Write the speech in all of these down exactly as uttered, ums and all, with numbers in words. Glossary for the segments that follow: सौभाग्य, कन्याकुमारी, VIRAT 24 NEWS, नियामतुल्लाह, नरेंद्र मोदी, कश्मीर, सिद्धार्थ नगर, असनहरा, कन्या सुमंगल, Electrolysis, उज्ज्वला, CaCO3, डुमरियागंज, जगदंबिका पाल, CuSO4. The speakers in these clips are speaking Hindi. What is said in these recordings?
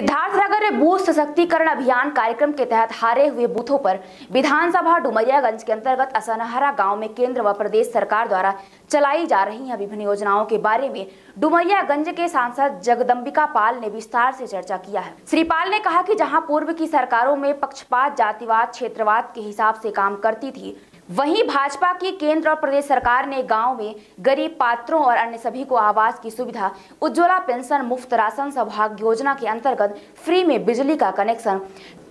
सिद्धार्थ नगर में बूथ सशक्तिकरण अभियान कार्यक्रम के तहत हारे हुए बूथों पर विधानसभा डुमरियागंज के अंतर्गत असनहरा गांव में केंद्र व प्रदेश सरकार द्वारा चलाई जा रही है विभिन्न योजनाओं के बारे में डुमरियागंज के सांसद जगदंबिका पाल ने विस्तार से चर्चा किया है। श्री पाल ने कहा कि जहां पूर्व की सरकारों में पक्षपात, जातिवाद, क्षेत्रवाद के हिसाब से काम करती थी, वहीं भाजपा की केंद्र और प्रदेश सरकार ने गांव में गरीब, पात्रों और अन्य सभी को आवास की सुविधा, उज्ज्वला पेंशन, मुफ्त राशन, सौभाग्य योजना के अंतर्गत फ्री में बिजली का कनेक्शन,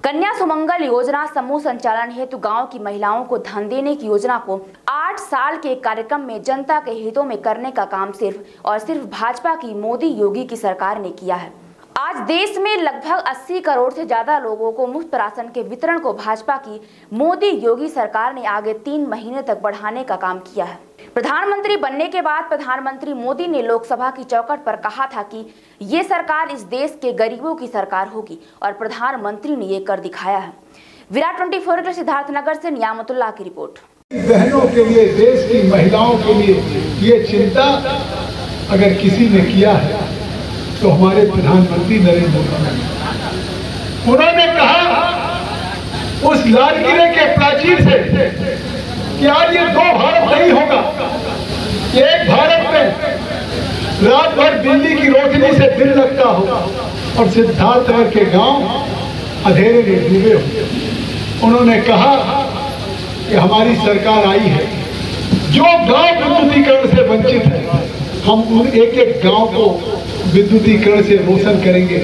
कन्या सुमंगल योजना, समूह संचालन हेतु गांव की महिलाओं को धन देने की योजना को आठ साल के कार्यक्रम में जनता के हितों में करने का काम सिर्फ और सिर्फ भाजपा की मोदी योगी की सरकार ने किया है। आज देश में लगभग अस्सी करोड़ से ज्यादा लोगों को मुफ्त राशन के वितरण को भाजपा की मोदी योगी सरकार ने आगे तीन महीने तक बढ़ाने का काम किया है। प्रधानमंत्री बनने के बाद प्रधानमंत्री मोदी ने लोकसभा की चौखट पर कहा था कि ये सरकार इस देश के गरीबों की सरकार होगी और प्रधानमंत्री ने ये कर दिखाया है। विराट ट्वेंटी फोर के सिद्धार्थ नगर से नियामतुल्लाह की रिपोर्ट। बहनों के लिए, देश की महिलाओं के लिए ये चिंता अगर किसी ने किया है तो हमारे प्रधानमंत्री नरेंद्र मोदी। उन्होंने कहा उस लाल किले के प्राचीर से कि आज ये दो भारत नहीं होगा, एक भारत में रात भर बिजली की रोशनी से दिन लगता होगा और सिद्धार्थनगर के गांव अंधेरे में डूबे होंगे। उन्होंने कहा कि हमारी सरकार आई है, जो गांव विद्युतीकरण से वंचित है हम उन एक एक गांव को विद्युतीकरण से रोशन करेंगे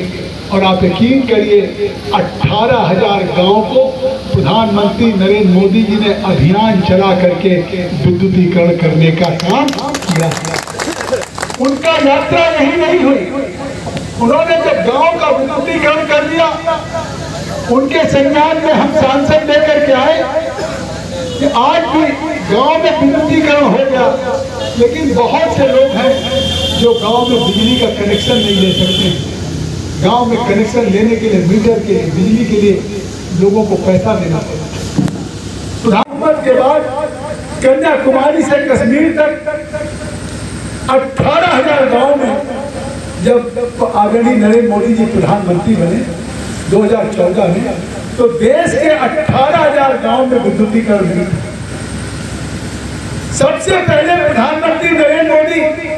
और आप यकीन करिए अठारह हज़ार गांव को प्रधानमंत्री नरेंद्र मोदी जी ने अभियान चला करके विद्युतीकरण करने का काम किया। उनका यात्रा यही नहीं हुई, उन्होंने जब गांव का विद्युतीकरण कर दिया उनके संज्ञान में हम सांसद लेकर के आए कि आज भी गांव में विद्युतीकरण हो गया, लेकिन बहुत से लोग हैं जो गांव में बिजली का कनेक्शन नहीं ले सकते। गांव में कनेक्शन लेने के लिए, मीटर के लिए, बिजली के लिए लोगों को पैसा देना पड़ता है। प्रधानमंत्री के बाद कन्याकुमारी से कश्मीर तक अठारह हज़ार गांव में जब आदरणीय नरेंद्र मोदी जी प्रधानमंत्री बने दो हज़ार चौदह में तो देश के अठारह हज़ार गांव में विद्युतीकरण हुई। सबसे पहले प्रधानमंत्री नरेंद्र मोदी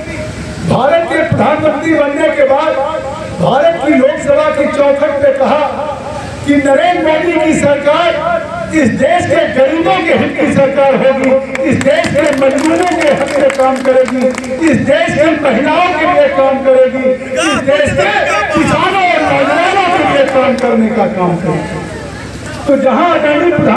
भारत के प्रधानमंत्री बनने के बाद भारत की लोकसभा की चौखट पे कहा कि नरेंद्र मोदी की सरकार इस देश के गरीबों के हित की सरकार होगी, इस देश के मजदूरों के हक में काम करेगी, इस देश की महिलाओं के लिए काम करेगी, इस देश के किसानों और नौजवानों के लिए काम करने का काम करेगी। तो जहाँ आदरणीय